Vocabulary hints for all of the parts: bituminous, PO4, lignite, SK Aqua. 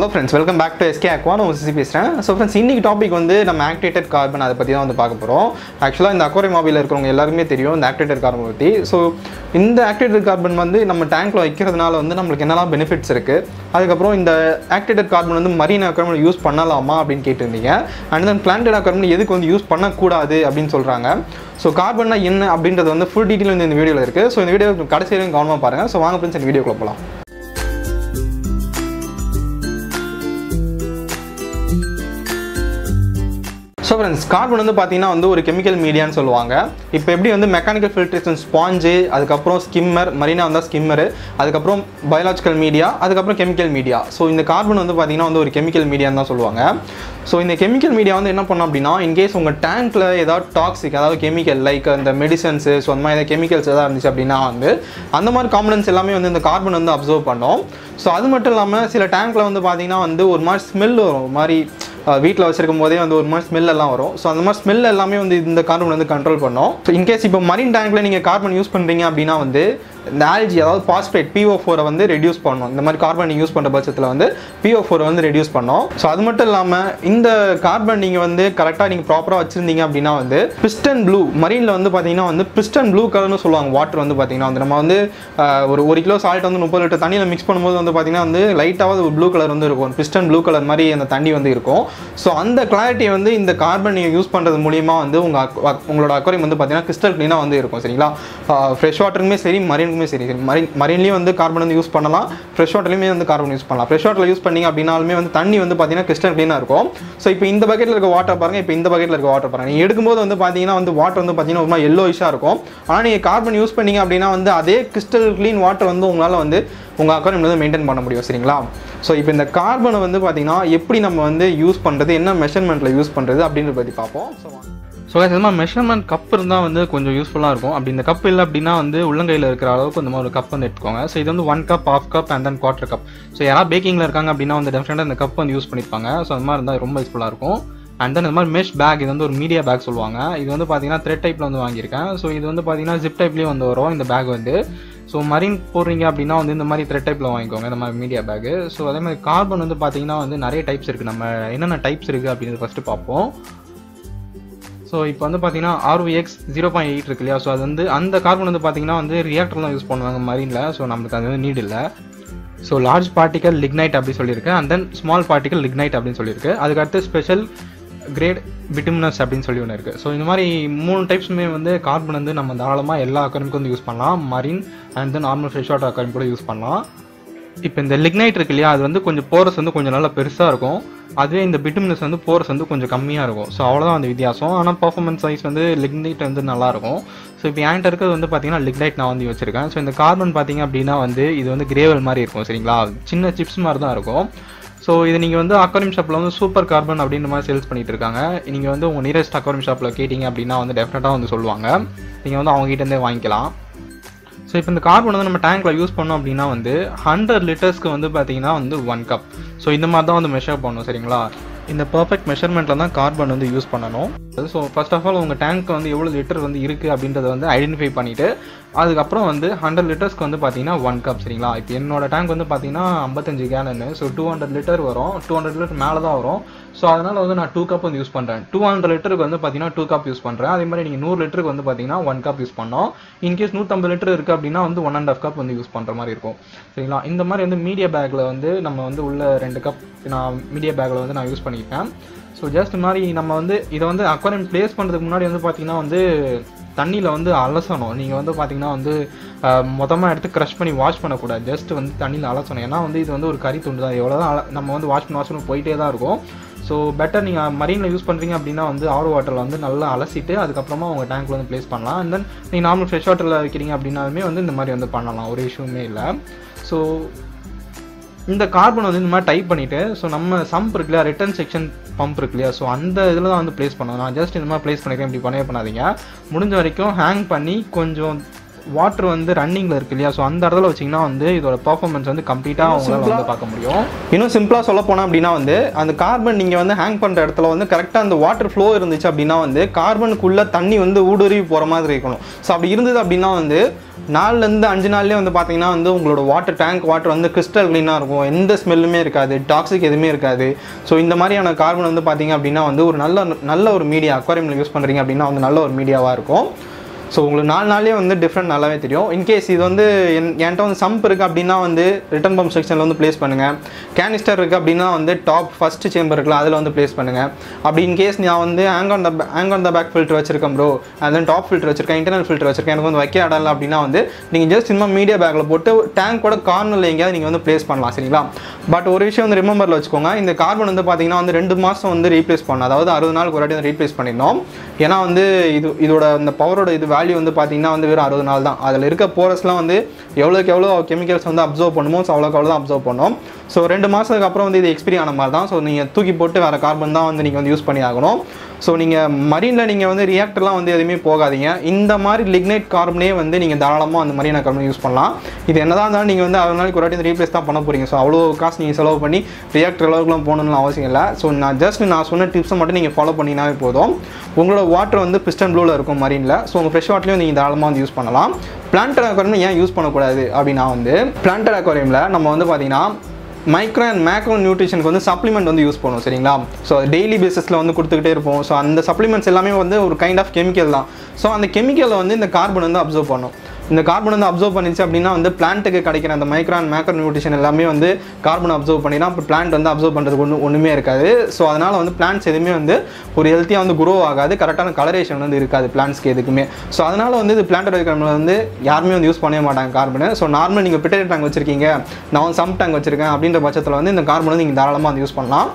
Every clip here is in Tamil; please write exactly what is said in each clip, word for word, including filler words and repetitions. Hello friends, welcome back to S K Aquatic. So friends, this topic is activated carbon. Actually, in the aquarium mobile, everyone knows activated carbon. So in the activated carbon, we have tank benefits. The activated carbon is marine aquarium use and then planted aquarium use panna. So carbon is full detail in the video. So in the video, you can see it. So let's go to the video. So friends, carbon is a chemical medium. Now, mechanical filtration, sponge, skimmer, marina skimmer, biological media, and chemical media. So this carbon is a chemical medium. So in the chemical media, in case you have tank toxic chemical like medicines, chemicals, and components carbon absorb. So that's why in the tank a smell. Uh, wheat loss smell varo. So that smell the carbon control pannom. So in case you marine tank la carbon use pandringa appadina the algae phosphate P O four reduce pannom. The carbon use pandra patchathula P O four reduce pannom. So adu mattum illama inda carbon neenga vande correct ah neenga proper ah vechirundinga appadina piston blue marine la vande pathina piston blue color nu solluvaanga water vande pathina nama vande one kilo salt vande thirty liter thannila mix pannumbodhu vande pathina light ah blue color vande irukum piston blue color mari and thanni vande irukum. So அந்த clarity வந்து இந்த carbon you use பண்றது மூலமா வந்து உங்க உங்களோட aquarium வந்து பாத்தீங்கன்னா crystal clean ஆ வந்து இருக்கும் சரிங்களா. Fresh water க்குமே சரி marine க்குமே சரி marine ல வந்து carbon வந்து யூஸ் பண்ணலாம், fresh water லயுமே வந்து carbon யூஸ் பண்ணலாம். Fresh water ல யூஸ் பண்ணீங்க அப்படினாலுமே வந்து தண்ணி வந்து பாத்தீங்கன்னா crystal clean ஆ இருக்கும். சோ இப்போ இந்த பக்கெட்ல இருக்க வாட்டர் பாருங்க, இப்போ இந்த பக்கெட்ல இருக்க வாட்டர் பாருங்க. நீங்க எடுக்கும்போது வந்து பாத்தீங்கன்னா வந்து வாட்டர் வந்து பாத்தீங்கன்னா ஒருமா yellowisha இருக்கும். ஆனா நீங்க carbon யூஸ் பண்ணீங்க அப்படினா வந்து அதே crystal clean water வந்து உங்களால வந்து உங்க aquarium ல maintain பண்ண முடியும் சரிங்களா. சோ இப்போ இந்த carbon வந்து பாத்தீங்கன்னா எப்படி நம்ம வந்து யூஸ் பண்றது என்ன மெஷர்மென்ட்ல யூஸ் பண்றது அப்படினு பத்தி பாப்போம். சோ गाइस நம்ம மெஷர்மென்ட் கப் இருந்தா வந்து கொஞ்சம் யூஸ்ஃபுல்லா இருக்கும். அப்படி இந்த கப் இல்ல அப்படினா வந்து உள்ளங்கையில இருக்கிற அளவுக்கு இந்த மாதிரி ஒரு கப் வந்து எடுத்துக்கோங்க. சோ இது வந்து one cup half cup and then quarter cup. So யாரா பேக்கிங்ல இருக்காங்க அப்படினா வந்து டெஃபினட்டா இந்த கப் வந்து யூஸ் பண்ணிப்பாங்க. சோ அந்த மாதிரி இருந்தா ரொம்ப யூஸ்ஃபுல்லா இருக்கும். And then இந்த மாதிரி mesh bag இது வந்து ஒரு மீடியா பேக் சொல்வாங்க. இது வந்து பாத்தீங்கன்னா thread typeல வந்து வாங்கி இருக்கேன். சோ இது வந்து பாத்தீங்கன்னா zip typeலயே வந்து வரும் இந்த பேக் வந்து. So marine போறீங்க அப்படினா வந்து இந்த மாதிரி thread typeல வாங்குங்க நம்ம மீடியா பேக். சோ அதே மாதிரி கார்பன் வந்து பாத்தீங்கன்னா வந்து நிறைய டைப்ஸ் இருக்கு. நம்ம என்னென்ன டைப்ஸ் இருக்கு அப்படினு ஃபர்ஸ்ட் பாப்போம். சோ இப்போ வந்து பாத்தீங்கன்னா R V X zero point eight இருக்குல்ல. சோ அது வந்து அந்த கார்பன் வந்து பாத்தீங்கன்னா வந்து ரியாக்டர்ல தான் யூஸ் பண்ணுவாங்க marine-ல. சோ நமக்கு அது வந்து need இல்ல. சோ large particle lignite அப்படி சொல்லிருக்கேன் and then small particle lignite அப்படினு சொல்லிருக்கேன். அதுக்கு அடுத்து special grade bituminous அப்படினு சொல்லி ஒன்னு இருக்கு. சோ இந்த மாதிரி மூணு டைப்ஸ்மே வந்து கார்பன் வந்து நம்ம தாராளமா எல்லா aquarium-க்கும் வந்து யூஸ் பண்ணலாம். marine and then normal fresh water aquarium கூட யூஸ் பண்ணலாம். இப்போ இந்த lignite இருக்கு இல்லையா, அது வந்து கொஞ்சம் போரஸ் வந்து கொஞ்சம் நல்லா பெருசா இருக்கும். அதுவே இந்த bituminous வந்து போரஸ் வந்து கொஞ்சம் கம்மியா இருக்கும். சோ அவ்வளவுதான் அந்த வித்தியாசம். ஆனா performance size வந்து lignite வந்து நல்லா இருக்கும். சோ இப்போ என்கிட்ட இருக்குது வந்து பாத்தீங்கன்னா lignite நான் வந்து வச்சிருக்கேன். சோ இந்த கார்பன் பாத்தீங்க அப்படினா வந்து இது வந்து gravel மாதிரி இருக்கும் சரிங்களா, சின்ன சிப்ஸ் மாதிரி தான் இருக்கும். சோ இது நீங்க வந்து aquarium shopல வந்து சூப்பர் கார்பன் அப்படிங்கிற மாதிரி சேல்ஸ் பண்ணிட்டு இருக்காங்க. நீங்க வந்து உங்க nearest aquarium shopல கேட்டிங்க அப்படினா வந்து டெஃபினட்டா வந்து சொல்வாங்க. நீங்க வந்து அவங்க கிட்ட இருந்தே வாங்கிக்கலாம். சோ இப்போ இந்த கார்பன் வந்து நம்ம டேங்க்ல யூஸ் பண்ணோம் அப்படினா வந்து one hundred லிட்டர்ஸ்க்கு வந்து பாத்தீங்கன்னா வந்து one cup. சோ இந்த மாதிரி தான் வந்து மெஷர் பண்ணனும் சரிங்களா. இந்த பெர்ஃபெக்ட் மெஷர்மென்ட்ல தான் கார்பன் வந்து யூஸ் பண்ணனும். சோ ஃபர்ஸ்ட் ஆஃப் ஆல் உங்க டேங்க் வந்து எவ்வளவு லிட்டர் வந்து இருக்கு அப்படின்றத வந்து ஐடென்டிஃபை பண்ணிட்டு அதுக்கு அப்புறம் வந்து one hundred லிட்டர்ஸ்க்கு வந்து பாத்தீங்கன்னா one cup சரிங்களா. இப்போ என்னோட டேங்க் வந்து பாத்தீங்கன்னா fifty-five gallon. So two hundred litre வரும், two hundred லிட்டர் மேல தான் வரும். சோ அதனால வந்து நான் two cup வந்து யூஸ் பண்றேன். two hundred லிட்டருக்கு வந்து பாத்தீங்கன்னா two cup யூஸ் பண்றேன். அதே மாதிரி நீங்க நூறு லிட்டருக்கு வந்து பாத்தீங்கன்னா one cup யூஸ் பண்ணோம். In case one hundred fifty litre இருக்கு அப்படினா வந்து one and a half cup வந்து யூஸ் பண்ற மாதிரி இருக்கும் சரிங்களா. இந்த மாதிரி வந்து மீடியா பேக்ல வந்து நம்ம வந்து உள்ள two cup நான் மீடியா பேக்ல வந்து நான் யூஸ் பண்ணிட்டேன். சோ ஜஸ்ட் மாதிரி நம்ம வந்து இத வந்து அக்வேரியம் பிளேஸ் பண்றதுக்கு முன்னாடி வந்து பாத்தீங்கன்னா வந்து தண்ணியில் வந்து அலசணும். நீங்கள் வந்து பார்த்தீங்கன்னா வந்து மொத்தமாக எடுத்து க்ரஷ் பண்ணி வாஷ் பண்ணக்கூடாது, ஜஸ்ட் வந்து தண்ணியில் அலசணும். ஏன்னா வந்து இது வந்து ஒரு கறி துண்டு தான், எவ்வளோ தான் நம்ம வந்து வாஷ் பண்ணி வாஷ் பண்ணி போயிட்டே தான் இருக்கும். ஸோ பெட்டர் நீங்கள் மரீனில் யூஸ் பண்ணுறீங்க அப்படின்னா வந்து ஆர் வாட்டரில் வந்து நல்லா அலசிட்டு அதுக்கப்புறமா உங்கள் டேங்க்கில் வந்து ப்ளேஸ் பண்ணலாம். அண்ட் தென் நீங்கள் நார்மல் ஃப்ரெஷ் வாட்டரில் வைக்கிறீங்க அப்படின்னாலுமே வந்து இந்த மாதிரி வந்து பண்ணலாம், ஒரு இஷ்யூமே இல்லை. ஸோ இந்த கார்பன் வந்து இந்த மாதிரி டைப் பண்ணிவிட்டு ஸோ நம்ம சம்ப் இருக்கு இல்லையா, ரிட்டர்ன் செக்ஷன் பம்ப் இருக்கு இல்லையா, ஸோ அந்த இதில் தான் வந்து ப்ளேஸ் பண்ணணும். நான் ஜஸ்ட் இந்த மாதிரி ப்ளேஸ் பண்ணிக்கிறேன், இப்படி பண்ணவே பண்ணாதீங்க. முடிஞ்ச வரைக்கும் ஹேங் பண்ணி கொஞ்சம் வாட்டர் வந்து ரன்னிங்ல இருக்கு இல்லையா, ஸோ அந்த இடத்துல வச்சிங்கன்னா வந்து இதோட பர்ஃபார்மன்ஸ் வந்து கம்ப்ளீட்டாக அவங்களால வந்து பார்க்க முடியும். இன்னும் சிம்பிளாக சொல்ல போனால் அப்படின்னா வந்து அந்த கார்பன் நீங்கள் வந்து ஹேங் பண்ணுற இடத்துல வந்து கரெக்டாக அந்த வாட்டர் ஃப்ளோ இருந்துச்சு அப்படின்னா வந்து கார்பனுக்குள்ளே தண்ணி வந்து ஊடுருவி போகிற மாதிரி இருக்கணும். ஸோ அப்படி இருந்தது அப்படின்னா வந்து நாலுலேருந்து அஞ்சு நாள்லேயே வந்து பார்த்தீங்கன்னா வந்து உங்களோட வாட்டர் டேங்க் வாட்டர் வந்து கிறிஸ்டல் க்ளீனாக இருக்கும், எந்த ஸ்மெல்லுமே இருக்காது, டாக்ஸிக் எதுவுமே இருக்காது. ஸோ இந்த மாதிரியான கார்பன் வந்து பார்த்தீங்க அப்படின்னா வந்து ஒரு நல்ல நல்ல ஒரு மீடியா அக்வாரியமில் யூஸ் பண்ணுறீங்க அப்படின்னா வந்து நல்ல ஒரு மீடியாவாக இருக்கும். ஸோ உங்களுக்கு நாலு நாளே வந்து டிஃப்ரெண்ட் நல்லாவே தெரியும். இன்கேஸ் இது வந்து என் என்கிட்ட வந்து சம்ப் இருக்குது அப்படின்னா வந்து ரிட்டர்ன் பம்ப் செக்ஷனில் வந்து ப்ளேஸ் பண்ணுங்கள். கேனிஸ்டர் இருக்குது அப்படின்னா வந்து டாப் ஃபஸ்ட்டு சேம்பர் இருக்குல்ல அதில் வந்து ப்ளேஸ் பண்ணுங்கள். அப்படி இன்கேஸ் நான் வந்து hang on the hang on the back filter வச்சிருக்கேன் ப்ரோ, அது வந்து டாப் ஃபில்ட்ரு வச்சிருக்கேன், இன்டர்னல் ஃபில்ட்ரு வச்சிருக்கேன், எனக்கு வந்து வைக்க இடம் இல்லை அப்படின்னா வந்து நீங்கள் ஜஸ்ட் சும்மா மீடியா பேக்கில் போட்டு டேங்கோட கார்னரில் எங்கேயாவது நீங்கள் வந்து ப்ளேஸ் பண்ணலாம் சரிங்களா. பட் ஒரு விஷயம் வந்து ரிமெம்பரில் வச்சுக்கோங்க, இந்த கார்பன் வந்து பார்த்தீங்கன்னா வந்து ரெண்டு மாதம் வந்து ரீப்ளேஸ் பண்ணணும், அதாவது அறுபது நாளுக்கு ஒரு வாட்டி வந்து ரீப்ளேஸ் பண்ணிடணும். ஏன்னா வந்து இது இதோட இந்த பவரோட இது வேல்யூ வந்து பார்த்தீங்கன்னா வந்து வெறும் அறுபது நாள் தான். அதில் இருக்க போரஸ்லாம் வந்து எவ்வளோக்கு எவ்வளோ கெமிக்கல்ஸ் வந்து அப்சர்வ் பண்ணுமோ ஸோ அவ்வளோக்கு அவ்வளோ தான் அப்சர்வ் பண்ணும். ஸோ ரெண்டு மாதத்துக்கு அப்புறம் வந்து இது எக்ஸ்பீரி ஆன மாதிரி தான். ஸோ நீங்கள் தூக்கி போட்டு வேறு கார்பன் தான் வந்து நீங்கள் வந்து யூஸ் பண்ணி ஆகணும். ஸோ நீங்கள் மரீனில் நீங்கள் வந்து ரியாக்டர்லாம் வந்து எதுவுமே போகாதீங்க, இந்த மாதிரி லிக்னைட் கார்பனே வந்து நீங்கள் தாராளமாக அந்த மரீனா கார்பன் யூஸ் பண்ணலாம். இது என்ன தான் இருந்தாலும் நீங்கள் வந்து அறுபது நாளைக்கு ஒரு வாட்டி ரீப்ளேஸ் தான் பண்ண போகிறீங்க. ஸோ அவ்வளோ காசு நீங்கள் செலவு பண்ணி ரியாக்டர் அளவுக்குலாம் போகணுன்னு அவசியம் இல்லை. ஸோ நான் ஜஸ்ட் நான் சொன்ன டிப்ஸை மட்டும் நீங்கள் ஃபாலோ பண்ணிங்கனாவே போதும், உங்களோட வாட்டர் வந்து பிஸ்டன் ப்ளூவில் இருக்கும் மரீனில். ஸோ உங்கள் ஃப்ரெஷ் வாட்டர்லையும் நீங்கள் தாராளமாக வந்து யூஸ் பண்ணலாம். பிளான்டர் அக்வாரியம் ஏன் யூஸ் பண்ணக்கூடாது அப்படின்னா வந்து பிளான்டர் அக்வாரியமில் நம்ம வந்து பார்த்திங்கன்னா மைக்ரோ அண்ட் மேக்ரோ நியூட்ரிஷனுக்கு வந்து சப்ளிமெண்ட் வந்து யூஸ் பண்ணுவோம் சரிங்களா. ஸோ டெய்லி பேசிஸில் வந்து கொடுத்துக்கிட்டே இருப்போம். ஸோ அந்த சப்ளிமெண்ட்ஸ் எல்லாமே வந்து ஒரு கைண்ட் ஆஃப் கெமிக்கல் தான். ஸோ அந்த கெமிக்கலில் வந்து இந்த கார்பன் வந்து அப்சர்வ் பண்ணும். இந்த கார்பன் வந்து அப்சர்வ் பண்ணிச்சு அப்படின்னா வந்து பிளான்ட்டுக்கு கிடைக்கிற அந்த மைக்ரோ அண்ட் மேக்ரோ நியூட்ரிஷன் எல்லாமே வந்து கார்பன் அப்சர்வ் பண்ணினா இப்போ பிளான்ட் வந்து அப்சர்வ் பண்ணுறதுக்கு ஒன்று ஒன்றுமே இருக்காது. ஸோ அதனால் வந்து பிளான்ட்ஸ் எதுவுமே வந்து ஒரு ஹெல்த்தியாக வந்து குரோ ஆகாது, கரெக்டான கலரேஷன் வந்து இருக்காது பிளான்ட்ஸ்க்கு எதுக்குமே. ஸோ அதனால் வந்து இது பிளான்ட் வைக்கிறவங்களை வந்து யாருமே வந்து யூஸ் பண்ணவே மாட்டாங்க கார்பனு. ஸோ நார்மல் நீங்கள் பிட்டரி டேங்க் வச்சுருக்கீங்க, நான் சம் டேங்க் வச்சுருக்கேன் அப்படின்ற பட்சத்தில் வந்து இந்த கார்பன் வந்து நீங்கள் தாராளமாக வந்து யூஸ் பண்ணலாம்.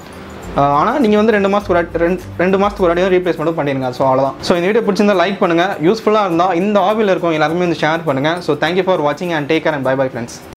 ஆனால் நீங்கள் வந்து ரெண்டு மாதத்துக்கு ஒரு ரெண்டு ரெண்டு மாதத்துக்கு ஒரு அடியும் ரீப்ளேஸ் மட்டும் பண்ணிடுங்க. ஸோ அவ்வளோதான். ஸோ இந்த வீடியோ பிடிச்சிருந்தால் லைக் பண்ணுங்கள், யூஸ்ஃபுல்லாக இருந்தால் இந்த ஹாபியில் இருக்கும் எல்லாருமே வந்து ஷேர் பண்ணுங்கள். ஸோ தேங்க்யூ ஃபார் வாட்சிங் and take care and bye bye friends.